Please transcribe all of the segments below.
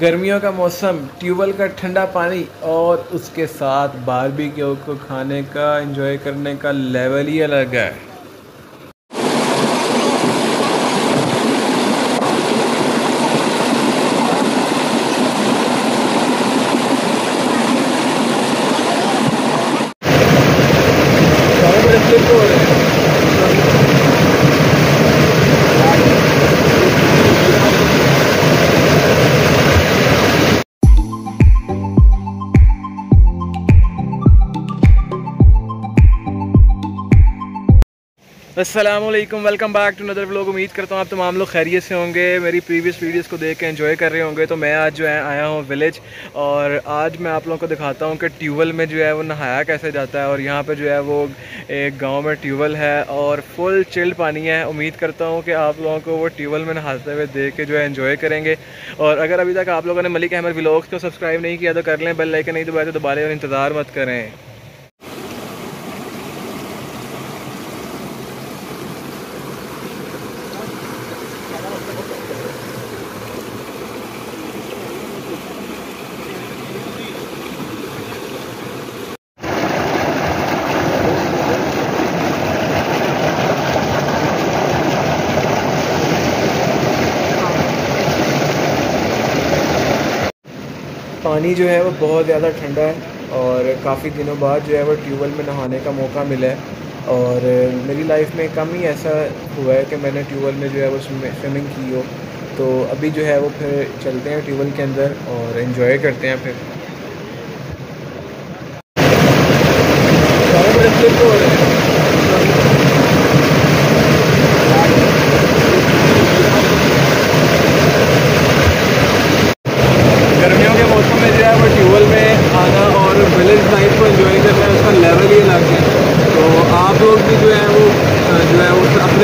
गर्मियों का मौसम, ट्यूबवेल का ठंडा पानी और उसके साथ बारबेक्यू को खाने का, एंजॉय करने का लेवल ही अलग है। अस्सलामुअलैकुम, welcome back to another vlog. उम्मीद करता हूँ आप तमाम लोग खैरियत से होंगे, मेरी प्रीवियस वीडियोस को देख के एंजॉय कर रहे होंगे। तो मैं आज जो है आया हूँ विलेज, और आज मैं आप लोगों को दिखाता हूँ कि ट्यूबवेल में जो है वो नहाया कैसे जाता है। और यहाँ पे जो है वो एक गांव में ट्यूबवेल है और फुल चिल्ड पानी है। उम्मीद करता हूँ कि आप लोगों को वो ट्यूबवेल में नहाते हुए देख के जो है एंजॉय करेंगे। और अगर अभी तक आप लोगों ने मलिक अहमर व्लॉग्स को सब्सक्राइब नहीं किया तो कर लें, बेल आइकन नहीं दबाया तो दबा लें और इंतज़ार मत करें। पानी जो है वो बहुत ज़्यादा ठंडा है और काफ़ी दिनों बाद जो है वो ट्यूबवेल में नहाने का मौका मिला है। और मेरी लाइफ में कम ही ऐसा हुआ है कि मैंने ट्यूबवेल में जो है वो स्विमिंग की हो। तो अभी जो है वो फिर चलते हैं ट्यूबवेल के अंदर और एंजॉय करते हैं। फिर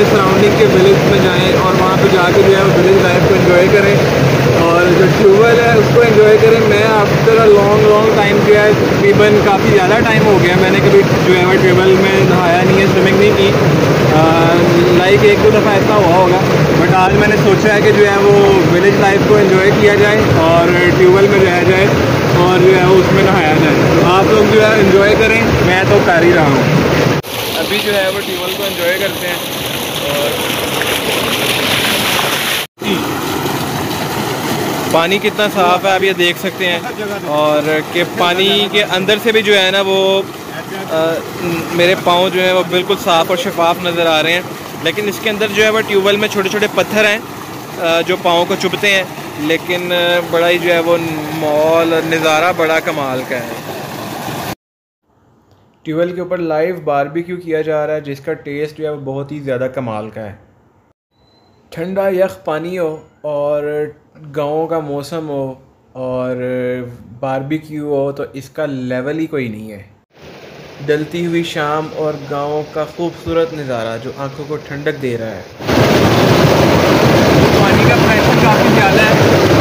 सराउंडिंग के विलेज में जाएं और वहाँ पे जाके जो है वो विलेज लाइफ को एंजॉय करें और जो ट्यूबवेल है उसको एंजॉय करें। मैं आफ्टर अ लॉन्ग टाइम जो है, तकरीबन काफ़ी ज़्यादा टाइम हो गया मैंने कभी जो है वो ट्यूबवेल में नहाया नहीं है, स्विमिंग नहीं की। लाइक एक दो दफ़ा ऐसा हुआ होगा, बट आज मैंने सोचा है कि जो है वो विलेज लाइफ को एंजॉय किया जाए और ट्यूबवेल में रह जाए और जो है उसमें नहाया जाए। तो आप लोग जो है एंजॉय करें, मैं तो कर ही रहा हूँ। अभी जो है वो ट्यूबवेल को एंजॉय करते हैं। पानी कितना साफ़ है आप ये देख सकते हैं, और के पानी के अंदर से भी जो है ना वो मेरे पाँव जो है वो बिल्कुल साफ़ और शफाफ नज़र आ रहे हैं। लेकिन इसके अंदर जो है वो ट्यूबवेल में छोटे छोटे पत्थर हैं जो पाँव को चुभते हैं, लेकिन बड़ा ही जो है वो माहौल और नज़ारा बड़ा कमाल का है। ट्यूबवेल के ऊपर लाइव बारबेक्यू किया जा रहा है जिसका टेस्ट जो है वो बहुत ही ज़्यादा कमाल का है। ठंडा यख पानी हो और गाँव का मौसम हो और बारबेक्यू हो तो इसका लेवल ही कोई नहीं है। ढलती हुई शाम और गाँव का खूबसूरत नज़ारा जो आंखों को ठंडक दे रहा है। पानी का प्रेशर काफ़ी ज़्यादा है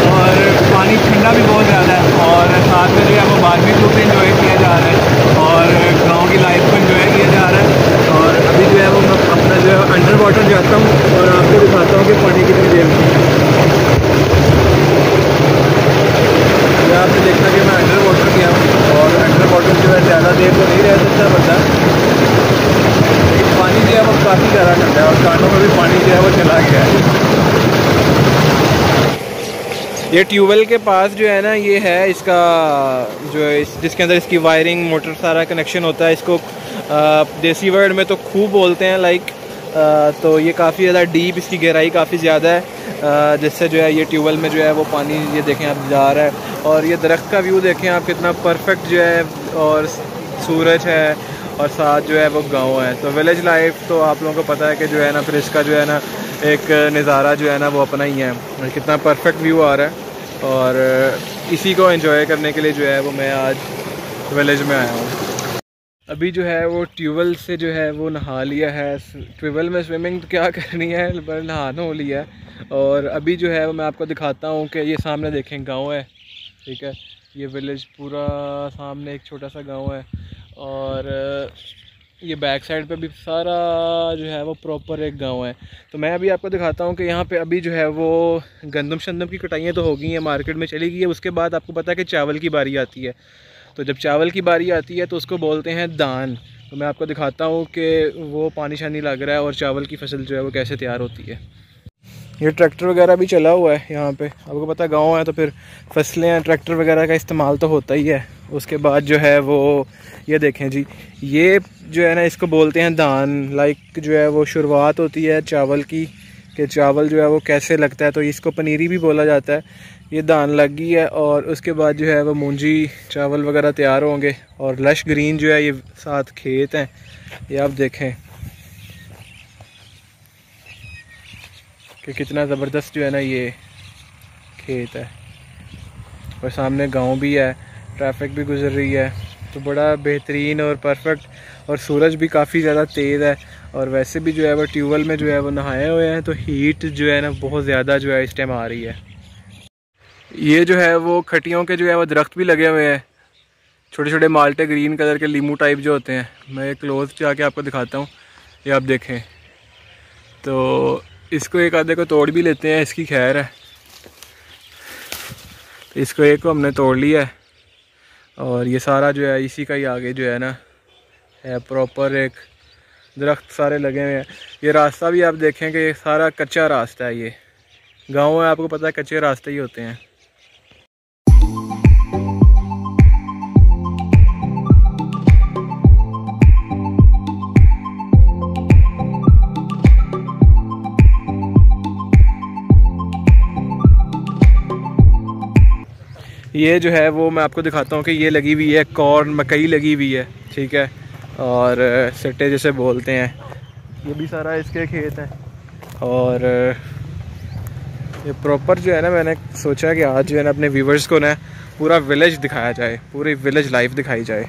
और पानी ठंडा भी बहुत ज़्यादा है, और साथ में जो है वो बारबेक्यू से एंजॉय किया जा रहा है और गाँव की लाइफ को एंजॉय किया जा रहा है। और अभी जो है वो मैं अपना जो है अंडर वाटर जाता हूँ और आपको दिखाता हूँ कि पानी कितनी देर आपने देखना कि मैं अंडर वाटर किया हूँ। और अंडर वाटर जो है ज़्यादा देर तो नहीं रह सकता बंदा, लेकिन पानी जो है वो काफ़ी ज़्यादा ठंडा है और कानों में भी पानी जो है वो चला गया है। ये ट्यूबवेल के पास जो है ना ये है इसका जो है जिसके अंदर इसकी वायरिंग मोटर सारा कनेक्शन होता है। इसको देसी वर्ड में तो खूब बोलते हैं, लाइक तो ये काफ़ी ज़्यादा डीप, इसकी गहराई काफ़ी ज़्यादा है, जिससे जो है ये ट्यूबवेल में जो है वो पानी ये देखें आप जा रहा है। और ये दरख्त का व्यू देखें आप कितना परफेक्ट जो है, और सूरज है और साथ जो है वो गांव है। तो विलेज लाइफ तो आप लोगों को पता है कि जो है ना फिर इसका जो है ना एक नज़ारा जो है ना वो अपना ही है। कितना परफेक्ट व्यू आ रहा है और इसी को एंजॉय करने के लिए जो है वो मैं आज विलेज में आया हूँ। अभी जो है वो ट्यूबवेल से जो है वो नहा लिया है। ट्यूबवेल में स्विमिंग क्या करनी है पर नहाना हो लिया है। और अभी जो है वो मैं आपको दिखाता हूँ कि ये सामने देखें गांव है, ठीक है, ये विलेज पूरा सामने एक छोटा सा गांव है। और ये बैक साइड पे भी सारा जो है वो प्रॉपर एक गांव है। तो मैं अभी आपको दिखाता हूँ कि यहाँ पे अभी जो है वो गंदम शंदम की कटाइयाँ तो हो गई हैं, मार्केट में चली गई है। उसके बाद आपको पता है कि चावल की बारी आती है, तो जब चावल की बारी आती है तो उसको बोलते हैं दान। तो मैं आपको दिखाता हूँ कि वो पानी शानी लग रहा है और चावल की फसल जो है वो कैसे तैयार होती है। ये ट्रैक्टर वगैरह भी चला हुआ है यहाँ पे, आपको पता है गाँव है तो फिर फसलें हैं, ट्रैक्टर वगैरह का इस्तेमाल तो होता ही है। उसके बाद जो है वो ये देखें जी, ये जो है ना इसको बोलते हैं धान, लाइक जो है वो शुरुआत होती है चावल की, कि चावल जो है वो कैसे लगता है, तो इसको पनीरी भी बोला जाता है। ये धान लग गई है और उसके बाद जो है वो मूंजी चावल वगैरह तैयार होंगे और लश ग्रीन जो है ये साथ खेत हैं, ये आप देखें कि कितना ज़बरदस्त जो है ना ये खेत है और सामने गांव भी है, ट्रैफिक भी गुजर रही है। तो बड़ा बेहतरीन और परफेक्ट, और सूरज भी काफ़ी ज़्यादा तेज़ है और वैसे भी जो है वो ट्यूबवेल में जो है वो नहाए हुए हैं, तो हीट जो है ना बहुत ज़्यादा जो है इस टाइम आ रही है। ये जो है वो खटियों के जो है वो दरख्त भी लगे हुए हैं, छोटे छोटे माल्टे ग्रीन कलर के लीमू टाइप जो होते हैं। मैं क्लोज जाके आपको दिखाता हूँ, ये आप देखें। तो इसको एक आधे को तोड़ भी लेते हैं, इसकी खैर है, तो इसको एक को हमने तोड़ लिया है और ये सारा जो है इसी का ही आगे जो है ना है प्रॉपर एक दरख्त सारे लगे हुए हैं। ये रास्ता भी आप देखें कि सारा कच्चा रास्ता है, ये गांव है, आपको पता है कच्चे रास्ते ही होते हैं। ये जो है वो मैं आपको दिखाता हूँ कि ये लगी हुई है कॉर्न, मकई लगी हुई है, ठीक है, और सट्टे जैसे बोलते हैं, ये भी सारा इसके खेत हैं। और ये प्रॉपर जो है ना मैंने सोचा कि आज जो है ना अपने व्यूवर्स को ना पूरा विलेज दिखाया जाए, पूरी विलेज लाइफ दिखाई जाए,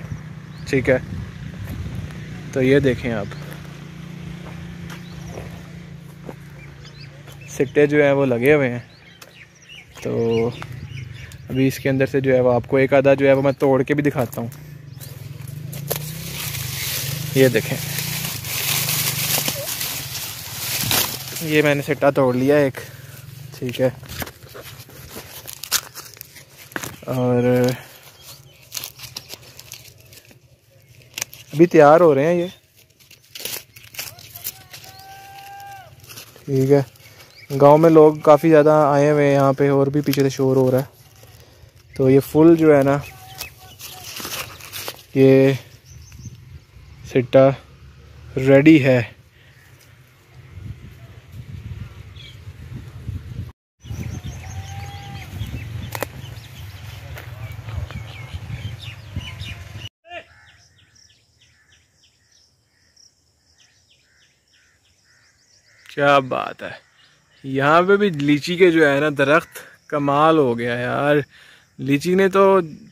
ठीक है। तो ये देखें आप सट्टे जो हैं वो लगे हुए हैं। तो अभी इसके अंदर से जो है वो आपको एक आधा जो है वो मैं तोड़ के भी दिखाता हूँ, ये देखें, ये मैंने सिट्टा तोड़ लिया एक, ठीक है। और अभी तैयार हो रहे हैं ये, ठीक है। गांव में लोग काफ़ी ज़्यादा आए हुए हैं यहाँ पे और भी पीछे से शोर हो रहा है। तो ये फुल जो है ना ये सिट्टा रेडी है। क्या बात है, यहाँ पे भी लीची के जो है ना दरख्त कमाल हो गया यार। लीची ने तो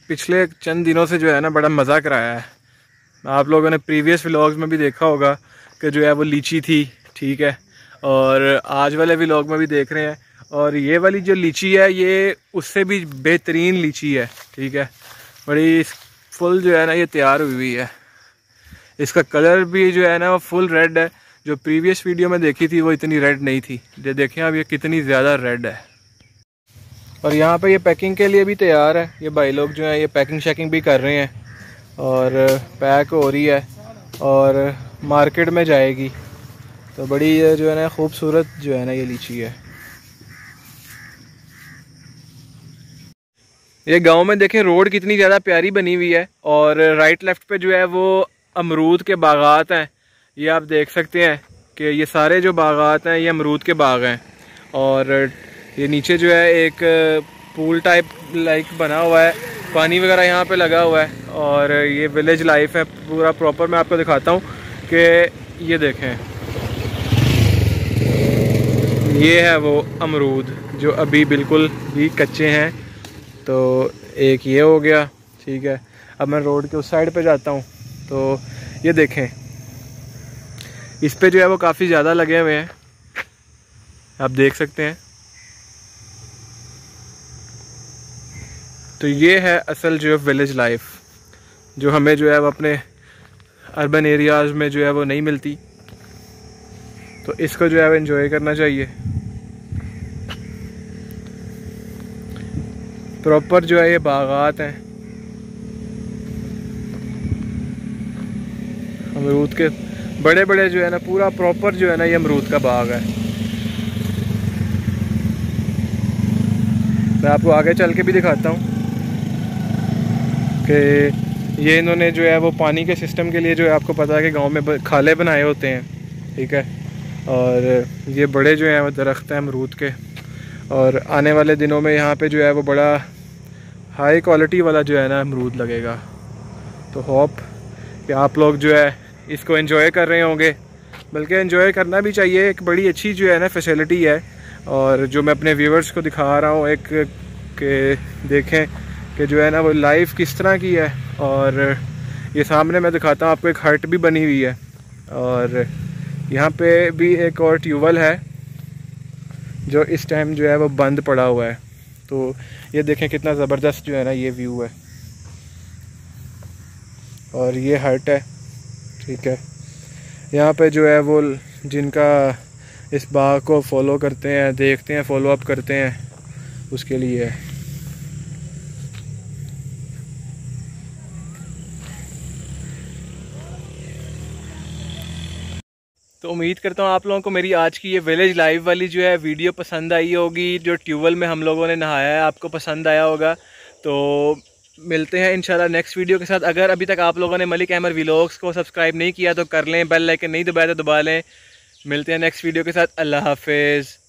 पिछले चंद दिनों से जो है ना बड़ा मज़ा कराया है। आप लोगों ने प्रीवियस व्लॉग्स में भी देखा होगा कि जो है वो लीची थी, ठीक है, और आज वाले व्लॉग में भी देख रहे हैं। और ये वाली जो लीची है ये उससे भी बेहतरीन लीची है, ठीक है, बड़ी फुल जो है ना ये तैयार हुई हुई है। इसका कलर भी जो है ना वो फुल रेड है, जो प्रीवियस वीडियो में देखी थी वो इतनी रेड नहीं थी, ये देखें आप ये कितनी ज़्यादा रेड है। और यहाँ पे ये पैकिंग के लिए भी तैयार है, ये भाई लोग जो है ये पैकिंग शैकिंग भी कर रहे हैं और पैक हो रही है और मार्केट में जाएगी। तो बड़ी ये जो है ना खूबसूरत जो है ना ये लीची है। ये गांव में देखें रोड कितनी ज़्यादा प्यारी बनी हुई है और राइट लेफ्ट पे जो है वो अमरूद के बागात हैं, ये आप देख सकते हैं कि ये सारे जो बागात हैं ये अमरूद के बाग हैं। और ये नीचे जो है एक पूल टाइप लाइक बना हुआ है, पानी वगैरह यहाँ पे लगा हुआ है। और ये विलेज लाइफ है पूरा प्रॉपर, मैं आपको दिखाता हूँ कि ये देखें, ये है वो अमरूद जो अभी बिल्कुल भी कच्चे हैं। तो एक ये हो गया, ठीक है। अब मैं रोड के उस साइड पे जाता हूँ, तो ये देखें इस पे जो है वो काफ़ी ज़्यादा लगे हुए हैं, आप देख सकते हैं। तो ये है असल जो विलेज लाइफ जो हमें जो है वो अपने अर्बन एरियाज़ में जो है वो नहीं मिलती, तो इसको जो है वो इन्जॉय करना चाहिए। प्रॉपर जो है ये बागात हैं, अमरूद के बड़े बड़े जो है ना, पूरा प्रॉपर जो है ना ये अमरूद का बाग है। मैं आपको आगे चल के भी दिखाता हूँ कि ये इन्होंने जो है वो पानी के सिस्टम के लिए जो है आपको पता है कि गांव में खाले बनाए होते हैं, ठीक है। और ये बड़े जो हैं वो दरख्त हैं अमरूद के, और आने वाले दिनों में यहाँ पे जो है वो बड़ा हाई क्वालिटी वाला जो है ना अमरूद लगेगा। तो होप कि आप लोग जो है इसको एंजॉय कर रहे होंगे, बल्कि एंजॉय करना भी चाहिए। एक बड़ी अच्छी जो है ना फैसिलिटी है, और जो मैं अपने व्यूवर्स को दिखा रहा हूँ एक के देखें कि जो है ना वो लाइफ किस तरह की है। और ये सामने मैं दिखाता हूँ आपको, एक हट भी बनी हुई है, और यहाँ पे भी एक और ट्यूबवेल है जो इस टाइम जो है वो बंद पड़ा हुआ है। तो ये देखें कितना ज़बरदस्त जो है ना ये व्यू है, और ये हट है, ठीक है। यहाँ पे जो है वो जिनका इस बाग को फॉलो करते हैं, देखते हैं, फॉलो अप करते हैं, उसके लिए है। तो उम्मीद करता हूँ आप लोगों को मेरी आज की ये विलेज लाइफ वाली जो है वीडियो पसंद आई होगी। जो ट्यूबवेल में हम लोगों ने नहाया है आपको पसंद आया होगा। तो मिलते हैं इंशाल्लाह नेक्स्ट वीडियो के साथ। अगर अभी तक आप लोगों ने मलिक अहमर व्लॉग्स को सब्सक्राइब नहीं किया तो कर लें, बेल आइकन नहीं दबाया तो दबा लें। मिलते हैं नेक्स्ट वीडियो के साथ। अल्लाह हाफिज़।